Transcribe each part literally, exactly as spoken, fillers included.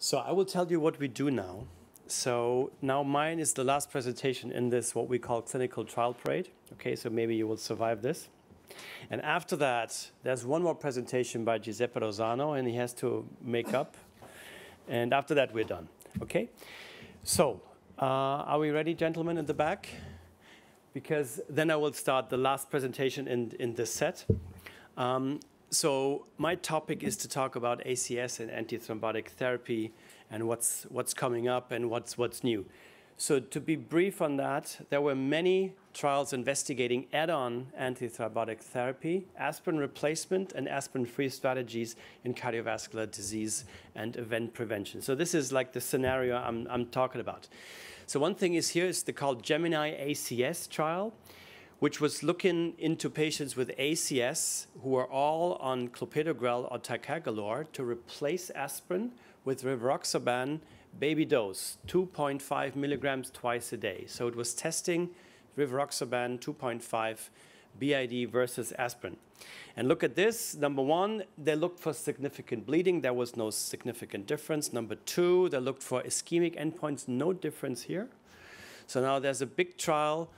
So I will tell you what we do now. So now mine is the last presentation in this, what we call clinical trial parade. Okay, so maybe you will survive this. And after that, there's one more presentation by Giuseppe Rosano, and he has to make up. And after that, we're done. Okay? So uh, are we ready, gentlemen, in the back? Because then I will start the last presentation in, in this set. Um, so my topic is to talk about A C S and antithrombotic therapy and what's, what's coming up and what's, what's new. So to be brief on that, there were many trials investigating add-on antithrombotic therapy, aspirin replacement, and aspirin-free strategies in cardiovascular disease and event prevention. So this is like the scenario I'm, I'm talking about. So one thing is here is the called Gemini A C S trial, which was looking into patients with A C S who are all on clopidogrel or ticagrelor to replace aspirin with rivaroxaban baby dose, two point five milligrams twice a day. So it was testing rivaroxaban two point five B I D versus aspirin. And look at this. Number one, they looked for significant bleeding. There was no significant difference. Number two, they looked for ischemic endpoints. No difference here. So now there's a big trial,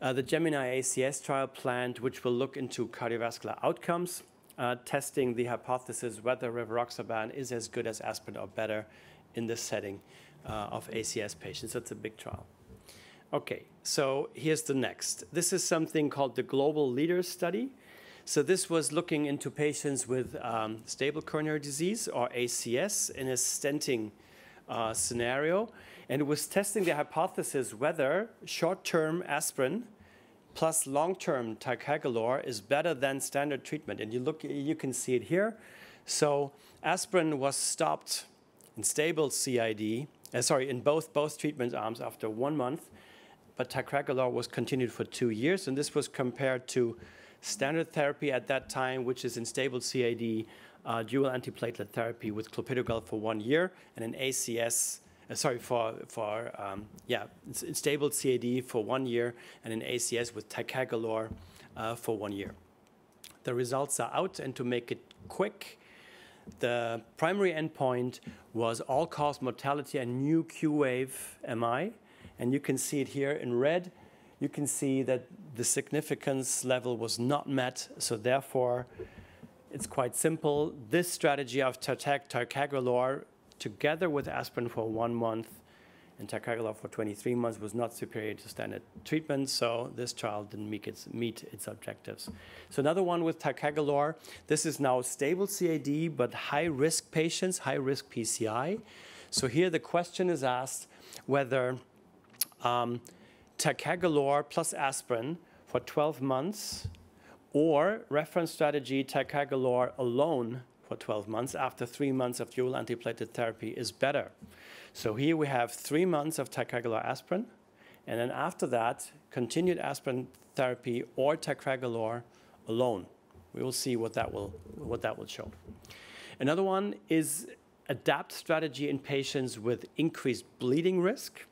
uh, the Gemini A C S trial planned, which will look into cardiovascular outcomes, uh, testing the hypothesis whether rivaroxaban is as good as aspirin or better in this setting uh, of A C S patients. That's a big trial. Okay, so here's the next. This is something called the Global Leaders Study. So this was looking into patients with um, stable coronary disease or A C S in a stenting uh, scenario. And it was testing the hypothesis whether short-term aspirin plus long-term ticagrelor is better than standard treatment. And you, look, you can see it here. So aspirin was stopped in stable C I D, uh, sorry, in both, both treatment arms after one month, but ticagrelor was continued for two years, and this was compared to standard therapy at that time, which is in stable C I D, uh, dual antiplatelet therapy with clopidogrel for one year, and an A C S, uh, sorry, for, for um, yeah, in stable C I D for one year, and an A C S with ticagrelor uh, for one year. The results are out, and to make it quick, the primary endpoint was all-cause mortality and new Q-wave M I. And you can see it here in red. You can see that the significance level was not met. So therefore, it's quite simple. This strategy of ticagrelor together with aspirin for one month and ticagrelor for twenty-three months was not superior to standard treatment, so this trial didn't meet its, meet its objectives. So another one with ticagrelor, this is now stable C A D, but high-risk patients, high-risk P C I. So here the question is asked whether um, ticagrelor plus aspirin for twelve months or reference strategy ticagrelor alone for twelve months after three months of dual antiplatelet therapy is better. So here we have three months of ticagrelor aspirin, and then after that, continued aspirin therapy or ticagrelor alone. We will see what that will, what that will show. Another one is ADAPT strategy in patients with increased bleeding risk.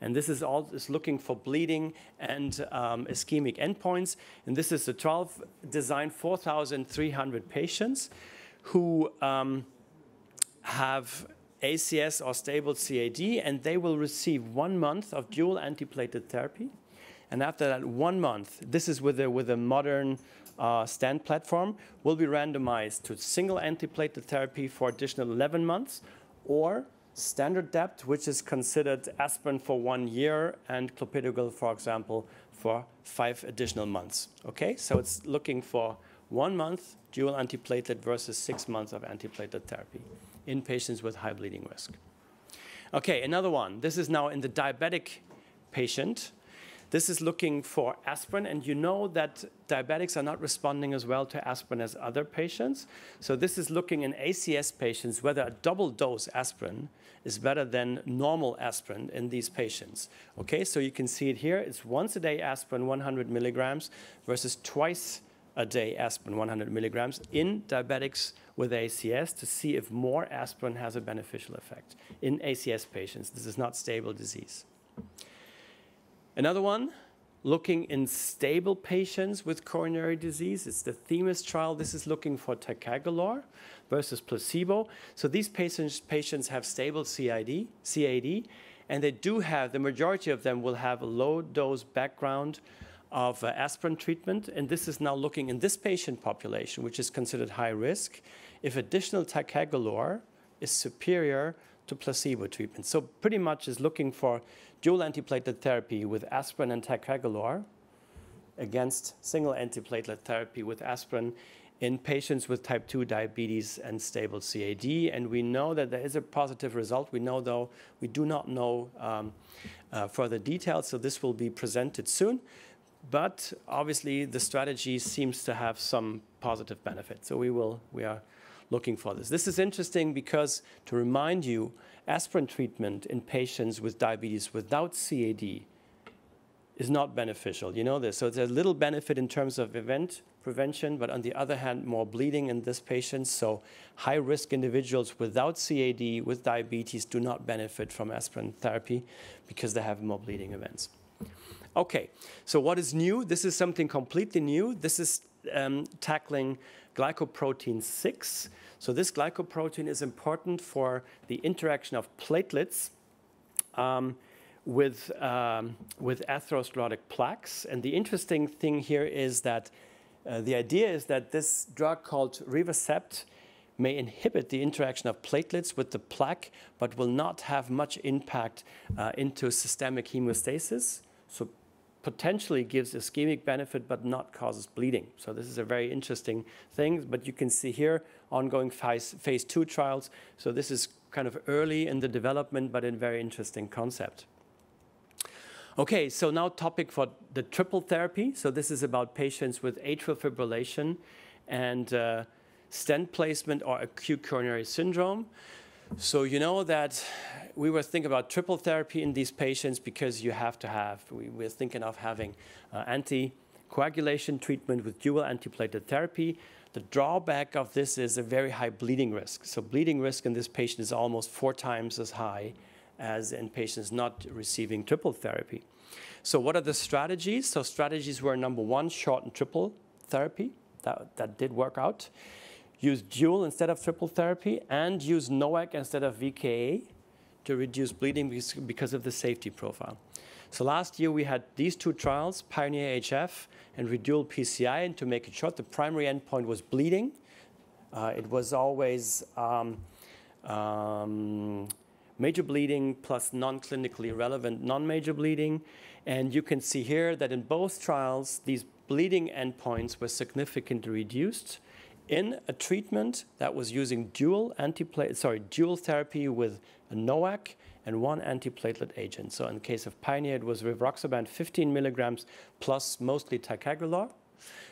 And this is all is looking for bleeding and um, ischemic endpoints. And this is the trial designed four thousand three hundred patients who um, have A C S or stable C A D, and they will receive one month of dual antiplatelet therapy. And after that one month, this is with a, with a modern uh, stand platform, will be randomized to single antiplatelet therapy for additional eleven months or standard depth, which is considered aspirin for one year and clopidogrel, for example, for five additional months. Okay, so it's looking for one month dual antiplatelet versus six months of antiplatelet therapy in patients with high bleeding risk. Okay, another one. This is now in the diabetic patient. This is looking for aspirin, and you know that diabetics are not responding as well to aspirin as other patients. So this is looking in A C S patients whether a double dose aspirin is better than normal aspirin in these patients. Okay, so you can see it here. It's once a day aspirin, one hundred milligrams, versus twice a day aspirin, one hundred milligrams, in diabetics with A C S to see if more aspirin has a beneficial effect in A C S patients. This is not stable disease. Another one, looking in stable patients with coronary disease. It's the Themis trial. This is looking for ticagrelor versus placebo. So these patients, patients have stable C I D, C A D, and they do have, the majority of them will have a low-dose background of uh, aspirin treatment. And this is now looking in this patient population, which is considered high risk, if additional ticagrelor is superior to placebo treatment. So pretty much is looking for dual antiplatelet therapy with aspirin and ticagrelor against single antiplatelet therapy with aspirin in patients with type two diabetes and stable C A D. And we know that there is a positive result. We know, though, we do not know um, uh, further details, so this will be presented soon. But obviously, the strategy seems to have some positive benefit. So we will, we are looking for this. This is interesting because, to remind you, aspirin treatment in patients with diabetes without C A D is not beneficial. You know this. So there's a little benefit in terms of event prevention, but on the other hand, more bleeding in this patient. So high-risk individuals without C A D, with diabetes, do not benefit from aspirin therapy because they have more bleeding events. Okay, so what is new? This is something completely new. This is um, tackling glycoprotein six. So this glycoprotein is important for the interaction of platelets um, with, um, with atherosclerotic plaques. And the interesting thing here is that uh, the idea is that this drug called Rivacept may inhibit the interaction of platelets with the plaque, but will not have much impact uh, into systemic hemostasis. So potentially gives ischemic benefit, but not causes bleeding. So this is a very interesting thing. But you can see here ongoing phase, phase two trials. So this is kind of early in the development, but a very interesting concept. Okay, so now topic for the triple therapy. So this is about patients with atrial fibrillation and uh, stent placement or acute coronary syndrome. So you know that we were thinking about triple therapy in these patients because you have to have, we were thinking of having uh, anticoagulation treatment with dual antiplatelet therapy. The drawback of this is a very high bleeding risk. So bleeding risk in this patient is almost four times as high as in patients not receiving triple therapy. So what are the strategies? So strategies were, number one, shorten triple therapy. That, that did work out. Use dual instead of triple therapy, and use NOAC instead of V K A to reduce bleeding because of the safety profile. So last year we had these two trials, Pioneer H F and Redual P C I, and to make it short, the primary endpoint was bleeding. Uh, it was always um, um, major bleeding plus non-clinically relevant non-major bleeding. And you can see here that in both trials, these bleeding endpoints were significantly reduced in a treatment that was using dual antiplatelet, sorry, dual therapy with a NOAC and one antiplatelet agent. So in the case of Pioneer, it was rivaroxaban fifteen milligrams plus mostly ticagrelor.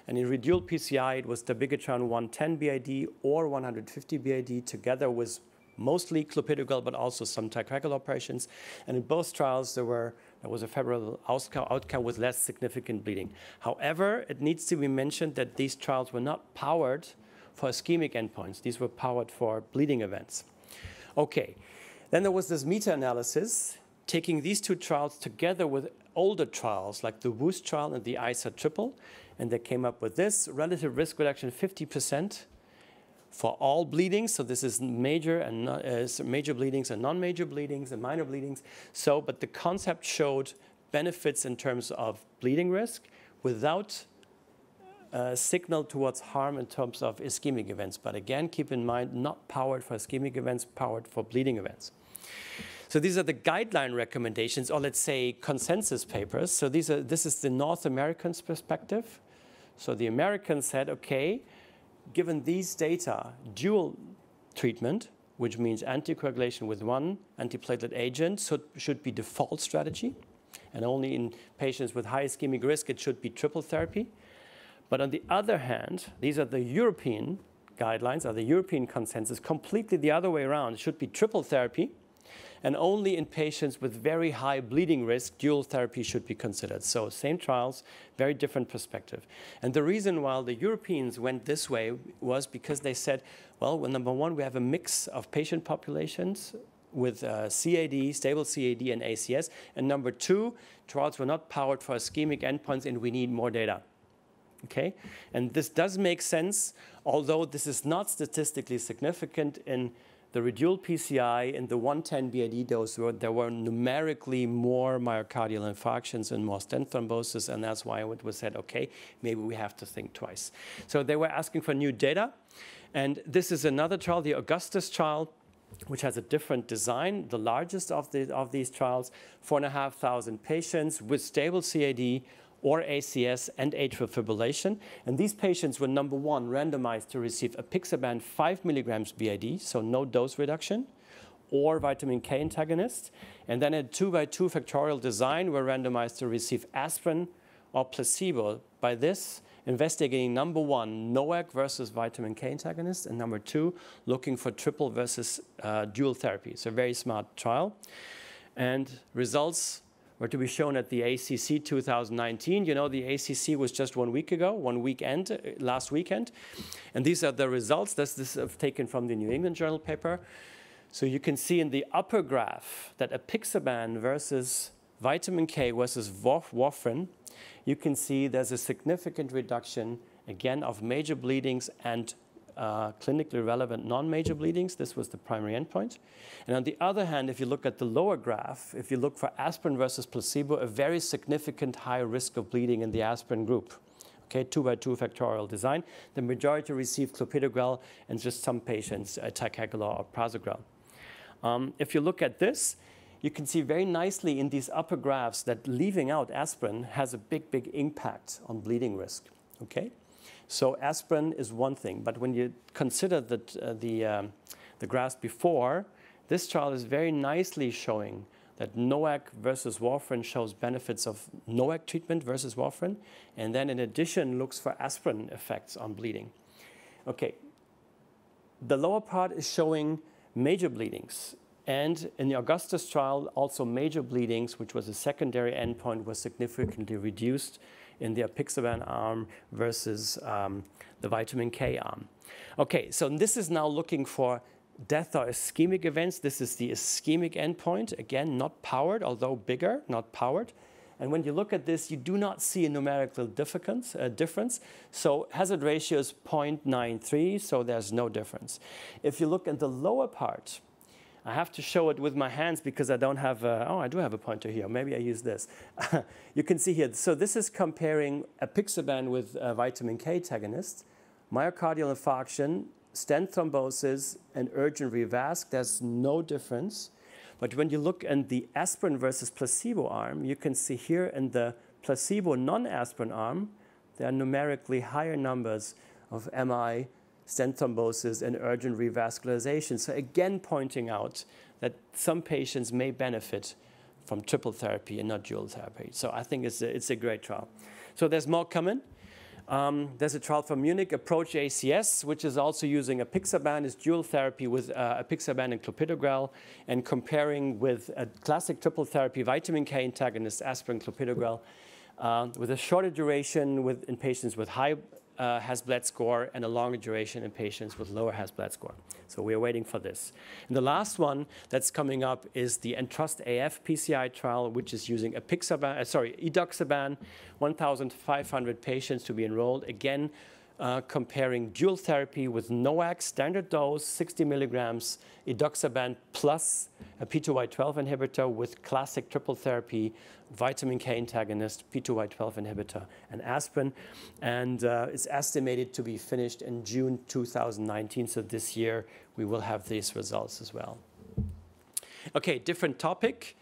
And in Redual P C I, it was dabigatran one ten B I D or one fifty B I D together with mostly clopidogrel, but also some ticagrelor patients. And in both trials, there were There was a favorable outcome with less significant bleeding. However, it needs to be mentioned that these trials were not powered for ischemic endpoints. These were powered for bleeding events. Okay, then there was this meta-analysis, taking these two trials together with older trials like the WOOST trial and the ISIS triple, and they came up with this relative risk reduction fifty percent for all bleedings. So this is major and non, uh, major bleedings and non-major bleedings and minor bleedings. So, but the concept showed benefits in terms of bleeding risk without a signal towards harm in terms of ischemic events. But again, keep in mind, not powered for ischemic events, powered for bleeding events. So these are the guideline recommendations, or let's say consensus papers. So these are, this is the North Americans' perspective. So the Americans said, okay, given these data, dual treatment, which means anticoagulation with one antiplatelet agent, so should be default strategy. And only in patients with high ischemic risk, it should be triple therapy. But on the other hand, these are the European guidelines, or the European consensus, completely the other way around. It should be triple therapy. And only in patients with very high bleeding risk, dual therapy should be considered. So same trials, very different perspective. And the reason why the Europeans went this way was because they said, well, well, number one, we have a mix of patient populations with uh, C A D, stable C A D and A C S. And number two, trials were not powered for ischemic endpoints and we need more data. Okay? And this does make sense, although this is not statistically significant. In the Redual P C I and the one ten B I D dose, were, there were numerically more myocardial infarctions and more stent thrombosis, and that's why it was said, okay, maybe we have to think twice. So they were asking for new data, and this is another trial, the Augustus trial, which has a different design, the largest of, the, of these trials, four thousand five hundred patients with stable C A D or A C S and atrial fibrillation. And these patients were, number one, randomized to receive apixaban five milligrams B I D, so no dose reduction, or vitamin K antagonist. And then a two by two factorial design were randomized to receive aspirin or placebo. By this, investigating, number one, NOAC versus vitamin K antagonist, and number two, looking for triple versus uh, dual therapy. It's a very smart trial. And results were to be shown at the A C C two thousand nineteen. You know, the A C C was just one week ago, one weekend, last weekend. And these are the results. This is taken from the New England Journal paper. So you can see in the upper graph that apixaban versus vitamin K versus warfarin, you can see there's a significant reduction, again, of major bleedings and Uh, clinically relevant non-major bleedings. This was the primary endpoint. And on the other hand, if you look at the lower graph, if you look for aspirin versus placebo, a very significant high risk of bleeding in the aspirin group. Okay, two by two factorial design. The majority received clopidogrel and just some patients uh, ticagrelor or prasugrel. Um, if you look at this, you can see very nicely in these upper graphs that leaving out aspirin has a big, big impact on bleeding risk. Okay. So aspirin is one thing, but when you consider the, uh, the, um, the graphs before, this trial is very nicely showing that NOAC versus warfarin shows benefits of NOAC treatment versus warfarin, and then in addition looks for aspirin effects on bleeding. Okay, the lower part is showing major bleedings, and in the Augustus trial also major bleedings, which was a secondary endpoint, was significantly reduced in the apixaban arm versus um, the vitamin K arm. Okay, so this is now looking for death or ischemic events. This is the ischemic endpoint, again, not powered, although bigger, not powered. And when you look at this, you do not see a numerical difference. Uh, difference. So hazard ratio is zero point nine three, so there's no difference. If you look at the lower part, I have to show it with my hands because I don't have a, oh, I do have a pointer here. Maybe I use this. You can see here. So this is comparing apixaban with a vitamin K antagonist, myocardial infarction, stent thrombosis, and urgent revasc. There's no difference. But when you look at the aspirin versus placebo arm, you can see here in the placebo non-aspirin arm, there are numerically higher numbers of M I, stent thrombosis, and urgent revascularization. So again, pointing out that some patients may benefit from triple therapy and not dual therapy. So I think it's a, it's a great trial. So there's more coming. Um, there's a trial from Munich, Approach A C S, which is also using apixaban as dual therapy with uh, apixaban and clopidogrel, and comparing with a classic triple therapy, vitamin K antagonist, aspirin, clopidogrel, uh, with a shorter duration with, in patients with high Uh, H A S-BLED score and a longer duration in patients with lower H A S-BLED score. So we are waiting for this. And the last one that's coming up is the Entrust A F P C I trial, which is using apixaban, uh, sorry, edoxaban, one thousand five hundred patients to be enrolled. Again, uh, comparing dual therapy with NOAC, standard dose, sixty milligrams, edoxaban plus a P two Y twelve inhibitor with classic triple therapy, vitamin K antagonist, P two Y twelve inhibitor, and aspirin. And uh, it's estimated to be finished in June two thousand nineteen. So this year, we will have these results as well. OK, different topic.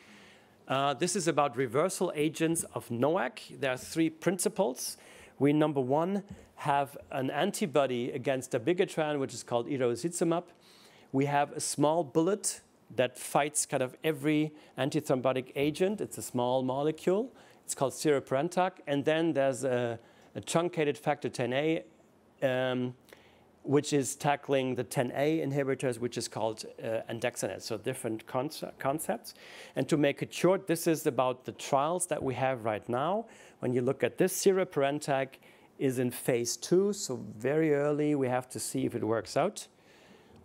Uh, this is about reversal agents of NOAC. There are three principles. We, number one, have an antibody against dabigatran, which is called idarucizumab. We have a small bullet that fights kind of every antithrombotic agent. It's a small molecule. It's called ciraparantag. And then there's a, a truncated factor ten A, um, which is tackling the ten A inhibitors, which is called uh, andexanet. So different conce concepts. And to make it short, this is about the trials that we have right now. When you look at this, ciraparantag is in phase two, so very early. We have to see if it works out.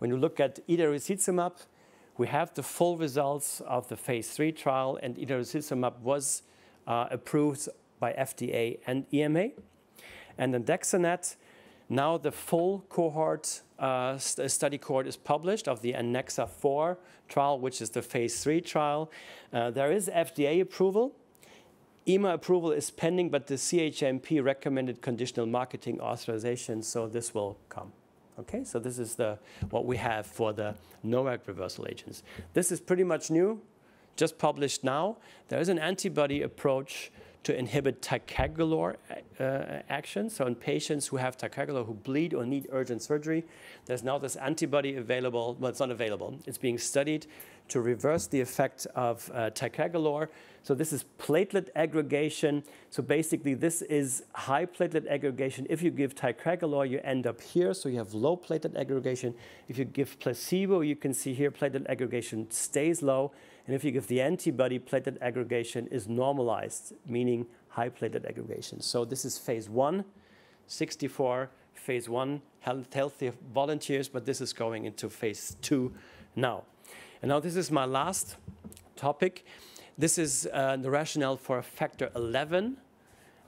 When you look at idarucizumab, We have the full results of the phase three trial, and idarucizumab was uh, approved by F D A and E M A. And andexanet, now the full cohort, uh, st study cohort is published of the ANNEXA four trial, which is the phase three trial. Uh, there is F D A approval. E M A approval is pending, but the C H M P recommended conditional marketing authorization, so this will come. Okay, so this is the, what we have for the NOAC reversal agents. This is pretty much new, just published now. There is an antibody approach to inhibit ticagrelor uh, action. So in patients who have ticagrelor who bleed or need urgent surgery, there's now this antibody available. Well, it's not available. It's being studied to reverse the effect of uh, ticagrelor. So this is platelet aggregation. So basically, this is high platelet aggregation. If you give ticagrelor, you end up here. So you have low platelet aggregation. If you give placebo, you can see here platelet aggregation stays low. And if you give the antibody, platelet aggregation is normalized, meaning high platelet aggregation. So this is phase one, sixty-four, phase one, healthy volunteers, but this is going into phase two now. And now this is my last topic. This is uh, the rationale for a factor eleven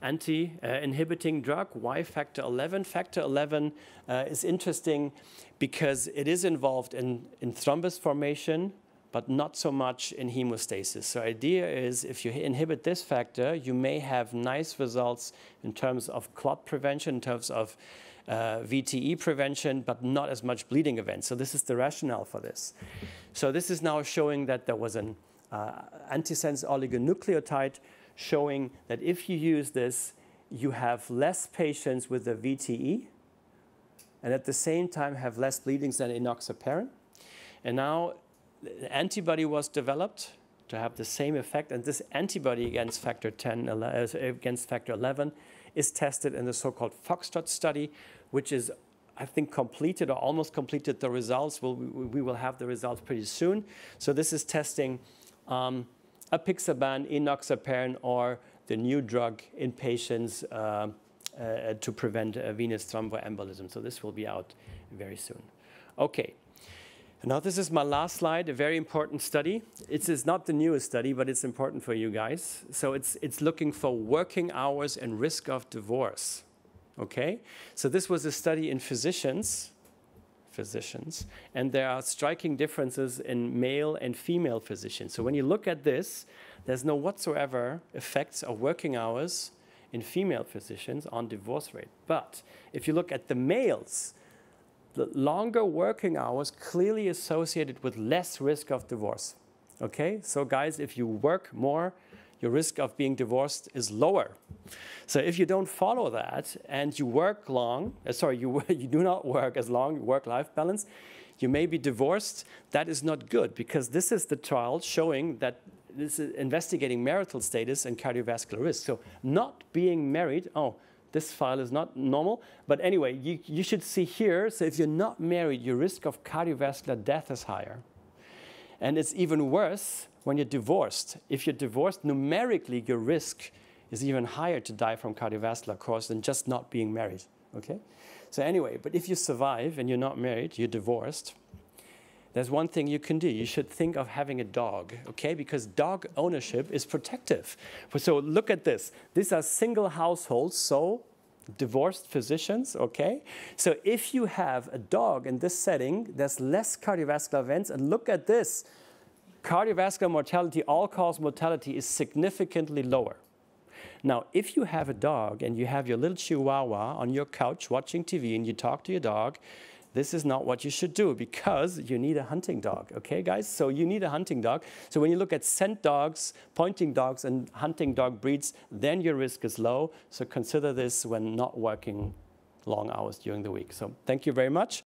anti-inhibiting uh, drug. Why factor eleven? Factor eleven uh, is interesting because it is involved in, in thrombus formation, but not so much in hemostasis. So the idea is if you inhibit this factor, you may have nice results in terms of clot prevention, in terms of uh, V T E prevention, but not as much bleeding events. So this is the rationale for this. So this is now showing that there was an uh, antisense oligonucleotide showing that if you use this, you have less patients with the V T E, and at the same time have less bleedings than enoxaparin. And now, the antibody was developed to have the same effect, and this antibody against factor ten, against factor eleven is tested in the so-called Foxtrot study, which is, I think, completed or almost completed. The results, will, we will have the results pretty soon. So this is testing um, apixaban, enoxaparin, or the new drug in patients uh, uh, to prevent uh, venous thromboembolism. So this will be out very soon. Okay. Now this is my last slide, a very important study. It is not the newest study, but it's important for you guys. So it's, it's looking for working hours and risk of divorce, okay? So this was a study in physicians, physicians, and there are striking differences in male and female physicians. So when you look at this, there's no whatsoever effects of working hours in female physicians on divorce rate. But if you look at the males, the longer working hours clearly associated with less risk of divorce, okay? So guys, if you work more, your risk of being divorced is lower. So if you don't follow that and you work long, uh, sorry, you, you do not work as long, work-life balance, you may be divorced. That is not good because this is the trial showing that this is investigating marital status and cardiovascular risk. So not being married, oh, this file is not normal, but anyway, you, you should see here, so if you're not married, your risk of cardiovascular death is higher. And it's even worse when you're divorced. If you're divorced, numerically, your risk is even higher to die from cardiovascular cause than just not being married, okay? So anyway, but if you survive and you're not married, you're divorced, there's one thing you can do. You should think of having a dog, okay? Because dog ownership is protective. So look at this. These are single households, so divorced physicians, okay? So if you have a dog in this setting, there's less cardiovascular events. And look at this. Cardiovascular mortality, all-cause mortality is significantly lower. Now, if you have a dog and you have your little chihuahua on your couch watching T V and you talk to your dog, this is not what you should do because you need a hunting dog, okay, guys? So you need a hunting dog. So when you look at scent dogs, pointing dogs, and hunting dog breeds, then your risk is low. So consider this when not working long hours during the week. So thank you very much.